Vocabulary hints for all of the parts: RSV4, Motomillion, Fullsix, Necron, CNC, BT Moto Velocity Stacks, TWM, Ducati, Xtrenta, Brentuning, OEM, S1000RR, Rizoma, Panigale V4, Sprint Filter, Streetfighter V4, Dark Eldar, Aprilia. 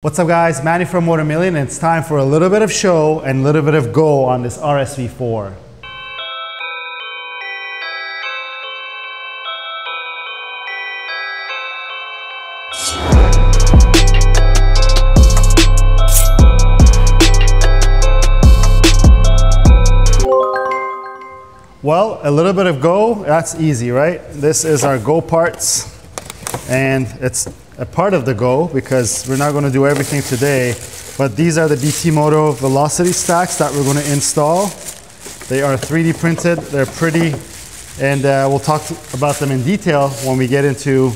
What's up guys, Manny from Motomillion, and it's time for a little bit of show and a little bit of go on this RSV4. Well, a little bit of go, that's easy, right? This is our go parts, and it's a part of the go because we're not going to do everything today, but these are the BT Moto Velocity Stacks that we're going to install. They are 3D printed, they're pretty, and we'll talk about them in detail when we get into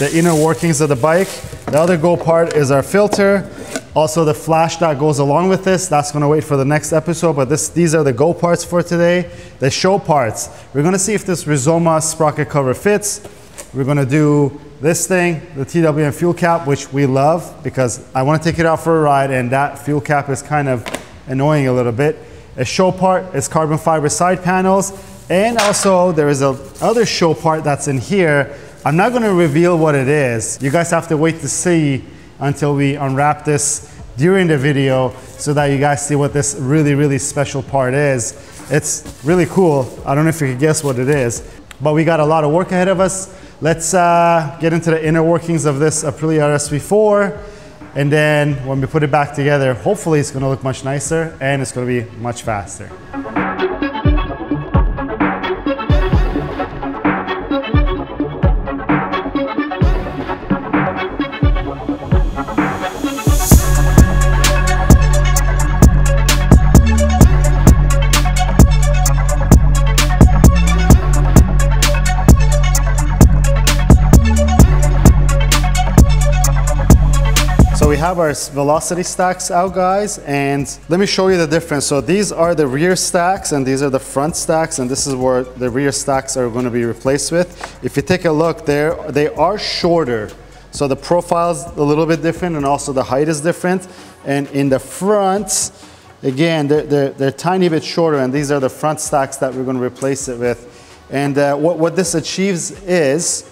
the inner workings of the bike. The other go part is our filter, also the flash that goes along with this. That's going to wait for the next episode, but these are the go parts for today. The show parts, we're going to see if this Rizoma sprocket cover fits. We're going to do this thing, the TWM fuel cap, which we love because I want to take it out for a ride and that fuel cap is kind of annoying a little bit. A show part is carbon fiber side panels, and also there is another show part that's in here. I'm not going to reveal what it is. You guys have to wait to see until we unwrap this during the video so that you guys see what this really, really special part is. It's really cool. I don't know if you can guess what it is, but we got a lot of work ahead of us. Let's get into the inner workings of this Aprilia RSV4, and then when we put it back together, hopefully it's gonna look much nicer and it's gonna be much faster. Have our velocity stacks out, guys, and let me show you the difference. So these are the rear stacks and these are the front stacks, and this is where the rear stacks are going to be replaced with. If you take a look there, they are shorter, so the profile's a little bit different and also the height is different. And in the front, again, they're a tiny bit shorter, and these are the front stacks that we're going to replace it with. And what this achieves is,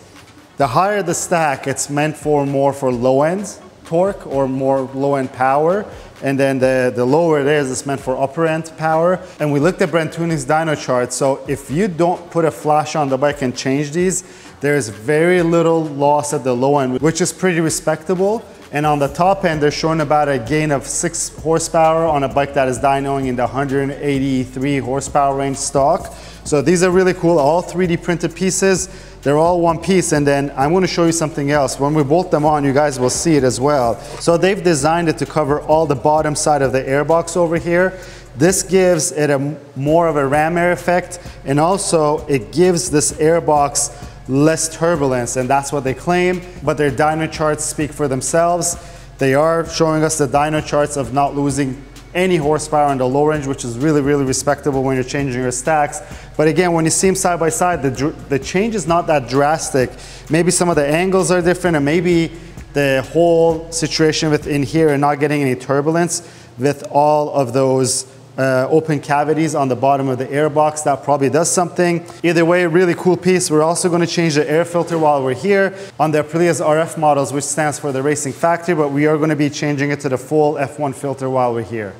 the higher the stack, it's meant for more for low end torque or more low-end power, and then the lower it is, it's meant for upper-end power. And we looked at Brentuning's dyno chart, so if you don't put a flash on the bike and change these, there's very little loss at the low end, which is pretty respectable. And on the top end, they're showing about a gain of 6 horsepower on a bike that is dynoing in the 183 horsepower range stock. So these are really cool, all 3D printed pieces. They're all one piece, and then I want to show you something else. When we bolt them on, you guys will see it as well. So they've designed it to cover all the bottom side of the airbox over here. This gives it a more of a ram air effect, and also it gives this airbox less turbulence, and that's what they claim, but their dyno charts speak for themselves. They are showing us the dyno charts of not losing any horsepower in the low range, which is really, really respectable when you're changing your stacks. But again, when you see them side by side, the change is not that drastic. Maybe some of the angles are different, and maybe the whole situation within here and not getting any turbulence with all of those open cavities on the bottom of the airbox. That probably does something. Either way, really cool piece. We're also going to change the air filter while we're here on the Aprilia's RF models, which stands for the Racing Factory, but we are going to be changing it to the full F1 filter while we're here.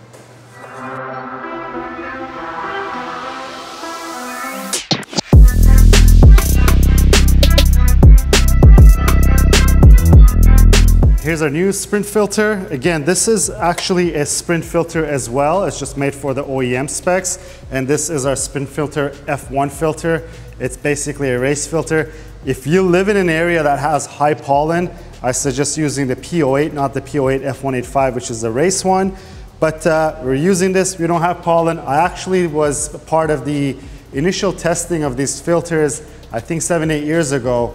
Here's our new Sprint Filter. Again, this is actually a Sprint Filter as well. It's just made for the OEM specs. And this is our Sprint Filter F1 filter. It's basically a race filter. If you live in an area that has high pollen, I suggest using the P08, not the P08 F185, which is the race one. But we're using this, we don't have pollen. I actually was part of the initial testing of these filters, I think 7-8 years ago.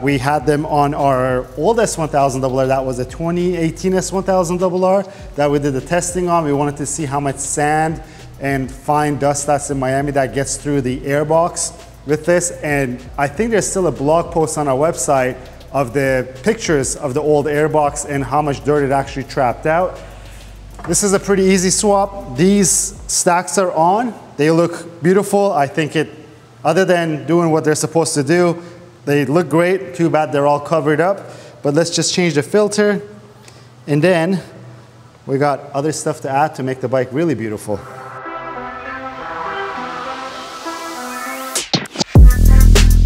We had them on our old S1000RR, that was a 2018 S1000RR that we did the testing on. We wanted to see how much sand and fine dust that's in Miami that gets through the airbox with this. And I think there's still a blog post on our website of the pictures of the old airbox and how much dirt it actually trapped out. This is a pretty easy swap. These stacks are on, they look beautiful. I think other than doing what they're supposed to do, they look great. Too bad they're all covered up, but let's just change the filter. And then we got other stuff to add to make the bike really beautiful.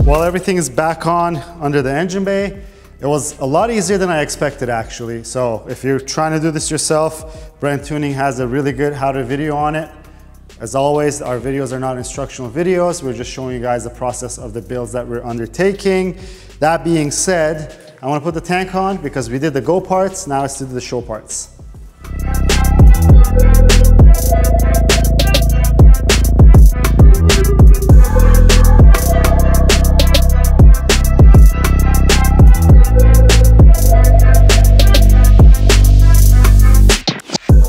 While everything is back on under the engine bay, it was a lot easier than I expected actually. So if you're trying to do this yourself, Brentuning has a really good how-to video on it. As always, our videos are not instructional videos. We're just showing you guys the process of the builds that we're undertaking. That being said, I want to put the tank on because we did the go parts. Now it's to do the show parts.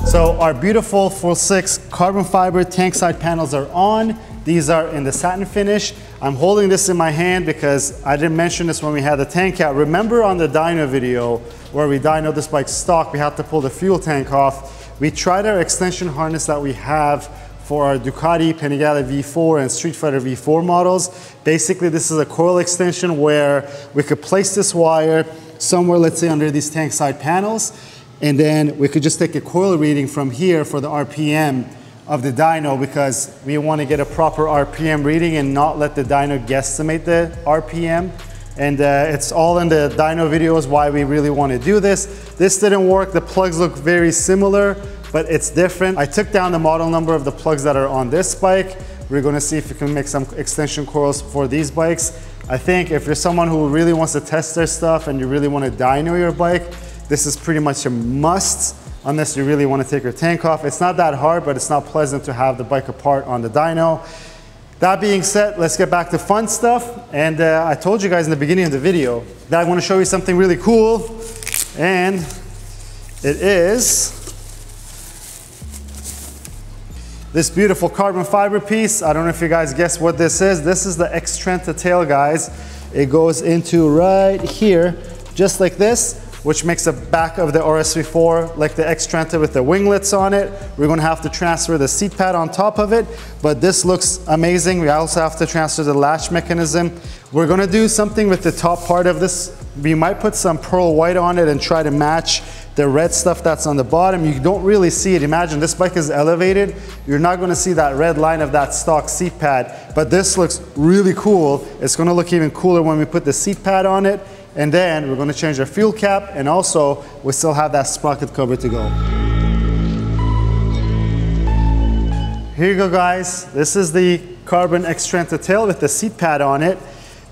So our beautiful Fullsix carbon fiber tank side panels are on. These are in the satin finish. I'm holding this in my hand because I didn't mention this when we had the tank out. Remember on the dyno video where we dynoed this bike stock, we had to pull the fuel tank off. We tried our extension harness that we have for our Ducati, Panigale V4 and Streetfighter V4 models. Basically, this is a coil extension where we could place this wire somewhere, let's say under these tank side panels. And then we could just take a coil reading from here for the RPM of the dyno because we want to get a proper RPM reading and not let the dyno guesstimate the RPM. And it's all in the dyno videos why we really want to do this. This didn't work. The plugs look very similar, but it's different. I took down the model number of the plugs that are on this bike. We're going to see if we can make some extension coils for these bikes. I think if you're someone who really wants to test their stuff and you really want to dyno your bike, this is pretty much a must, unless you really want to take your tank off. It's not that hard, but it's not pleasant to have the bike apart on the dyno. That being said, let's get back to fun stuff. And I told you guys in the beginning of the video that I want to show you something really cool. And it is this beautiful carbon fiber piece. I don't know if you guys guessed what this is. This is the Xtrenta tail, guys. It goes into right here, just like this, which makes the back of the RSV4 like the Xtrenta with the winglets on it. We're gonna have to transfer the seat pad on top of it, but this looks amazing. We also have to transfer the latch mechanism. We're gonna do something with the top part of this. We might put some pearl white on it and try to match the red stuff that's on the bottom. You don't really see it. Imagine this bike is elevated. You're not gonna see that red line of that stock seat pad, but this looks really cool. It's gonna look even cooler when we put the seat pad on it. And then we're gonna change our fuel cap, and also we still have that sprocket cover to go. Here you go, guys. This is the carbon Xtrenta tail with the seat pad on it.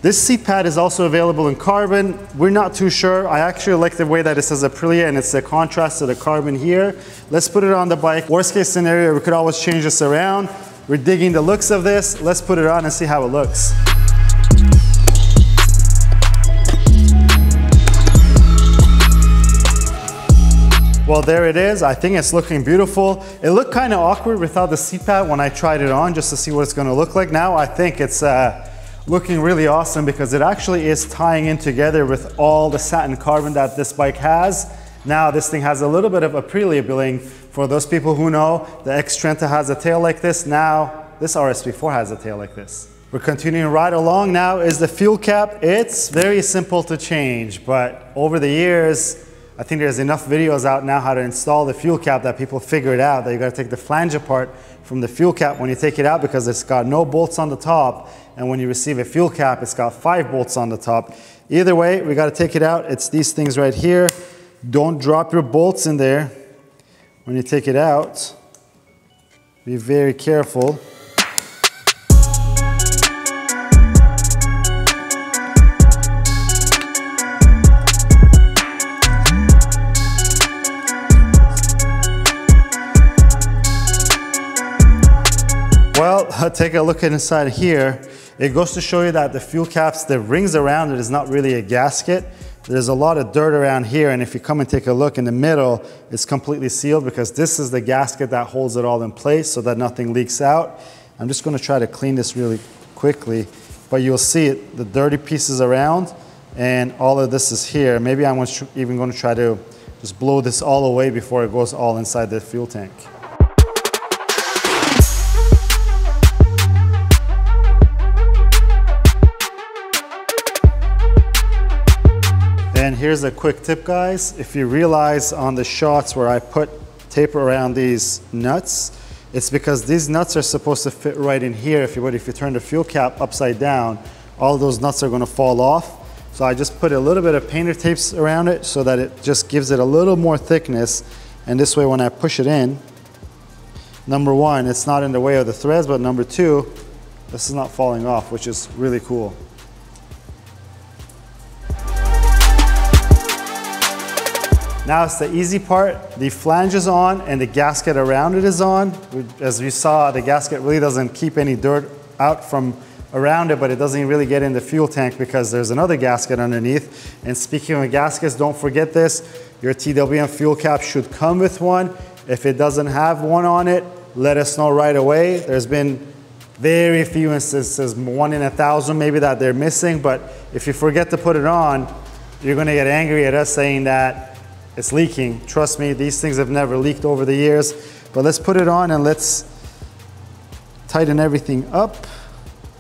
This seat pad is also available in carbon. We're not too sure. I actually like the way that it says Aprilia and it's the contrast to the carbon here. Let's put it on the bike. Worst case scenario, we could always change this around. We're digging the looks of this. Let's put it on and see how it looks. Well, there it is. I think it's looking beautiful. It looked kind of awkward without the seat pad when I tried it on just to see what it's going to look like. Now I think it's looking really awesome because it actually is tying in together with all the satin carbon that this bike has. Now this thing has a little bit of Aprilia billing. For those people who know, the Xtrenta has a tail like this. Now this RSV4 has a tail like this. We're continuing right along. Now is the fuel cap. It's very simple to change, but over the years, I think there's enough videos out now how to install the fuel cap that people figure it out, that you gotta take the flange apart from the fuel cap when you take it out because it's got no bolts on the top, and when you receive a fuel cap, it's got 5 bolts on the top. Either way, we gotta take it out. It's these things right here. Don't drop your bolts in there when you take it out. Be very careful. Take a look inside here. It goes to show you that the fuel caps, the rings around it is not really a gasket. There's a lot of dirt around here, and if you come and take a look in the middle, it's completely sealed because this is the gasket that holds it all in place so that nothing leaks out. I'm just going to try to clean this really quickly, but you'll see it, the dirty pieces around, and all of this is here. Maybe I'm even going to try to just blow this all away before it goes all inside the fuel tank. And here's a quick tip, guys. If you realize on the shots where I put tape around these nuts, it's because these nuts are supposed to fit right in here. If you turn the fuel cap upside down, all those nuts are gonna fall off. So I just put a little bit of painter tapes around it so that it just gives it a little more thickness. And this way when I push it in, number one, it's not in the way of the threads, but number two, this is not falling off, which is really cool. Now it's the easy part. The flange is on and the gasket around it is on. As you saw, the gasket really doesn't keep any dirt out from around it, but it doesn't really get in the fuel tank because there's another gasket underneath. And speaking of gaskets, don't forget this. Your TWM fuel cap should come with one. If it doesn't have one on it, let us know right away. There's been very few instances, 1 in 1,000 maybe, that they're missing. But if you forget to put it on, you're gonna get angry at us saying that it's leaking. Trust me, these things have never leaked over the years. But let's put it on and let's tighten everything up.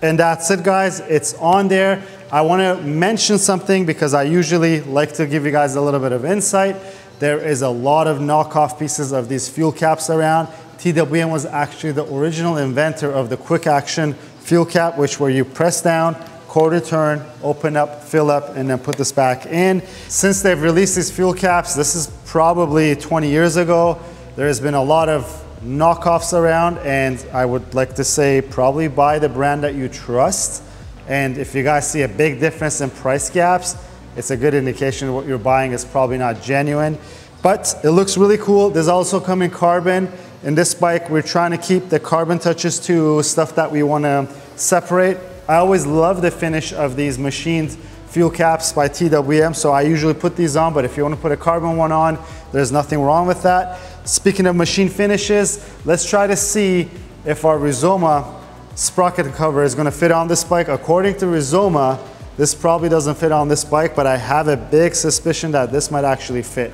And that's it, guys, it's on there. I wanna mention something because I usually like to give you guys a little bit of insight. There is a lot of knockoff pieces of these fuel caps around. TWM was actually the original inventor of the quick action fuel cap, which where you press down, quarter turn, open up, fill up, and then put this back in. Since they've released these fuel caps, this is probably 20 years ago, there has been a lot of knockoffs around, and I would like to say probably buy the brand that you trust. And if you guys see a big difference in price gaps, it's a good indication what you're buying is probably not genuine. But it looks really cool. There's also coming carbon. In this bike, we're trying to keep the carbon touches to stuff that we want to separate. I always love the finish of these machined fuel caps by TWM, so I usually put these on, but if you want to put a carbon one on, there's nothing wrong with that. Speaking of machine finishes, let's try to see if our Rizoma sprocket cover is going to fit on this bike. According to Rizoma, this probably doesn't fit on this bike, but I have a big suspicion that this might actually fit.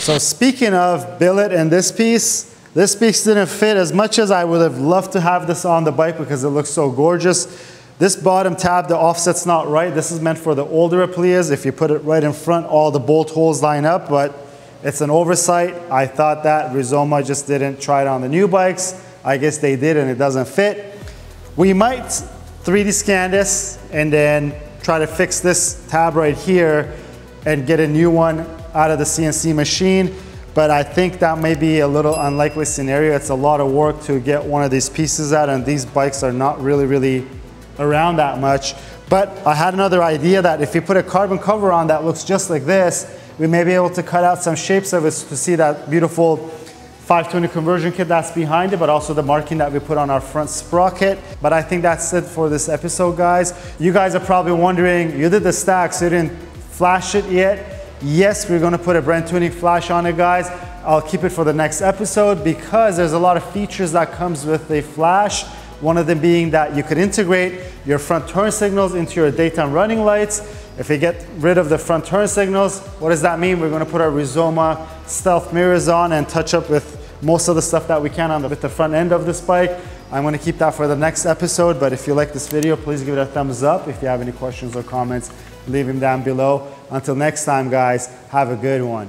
So speaking of billet and this piece didn't fit as much as I would have loved to have this on the bike because it looks so gorgeous. This bottom tab, the offset's not right. This is meant for the older Aprilias. If you put it right in front, all the bolt holes line up, but it's an oversight. I thought that Rizoma just didn't try it on the new bikes. I guess they did and it doesn't fit. We might 3D scan this and then try to fix this tab right here and get a new one out of the CNC machine, but I think that may be a little unlikely scenario. It's a lot of work to get one of these pieces out, and these bikes are not really around that much. But I had another idea that if you put a carbon cover on that looks just like this, we may be able to cut out some shapes of it to see that beautiful 520 conversion kit that's behind it, but also the marking that we put on our front sprocket. But I think that's it for this episode, guys. You guys are probably wondering, you did the stacks, so you didn't flash it yet. Yes, we're gonna put a Brentuning flash on it, guys. I'll keep it for the next episode because there's a lot of features that comes with a flash. One of them being that you could integrate your front turn signals into your daytime running lights. If you get rid of the front turn signals, what does that mean? We're gonna put our Rizoma stealth mirrors on and touch up with most of the stuff that we can on with the front end of this bike. I'm gonna keep that for the next episode, but if you like this video, please give it a thumbs up. If you have any questions or comments, leave them down below. Until next time, guys, have a good one.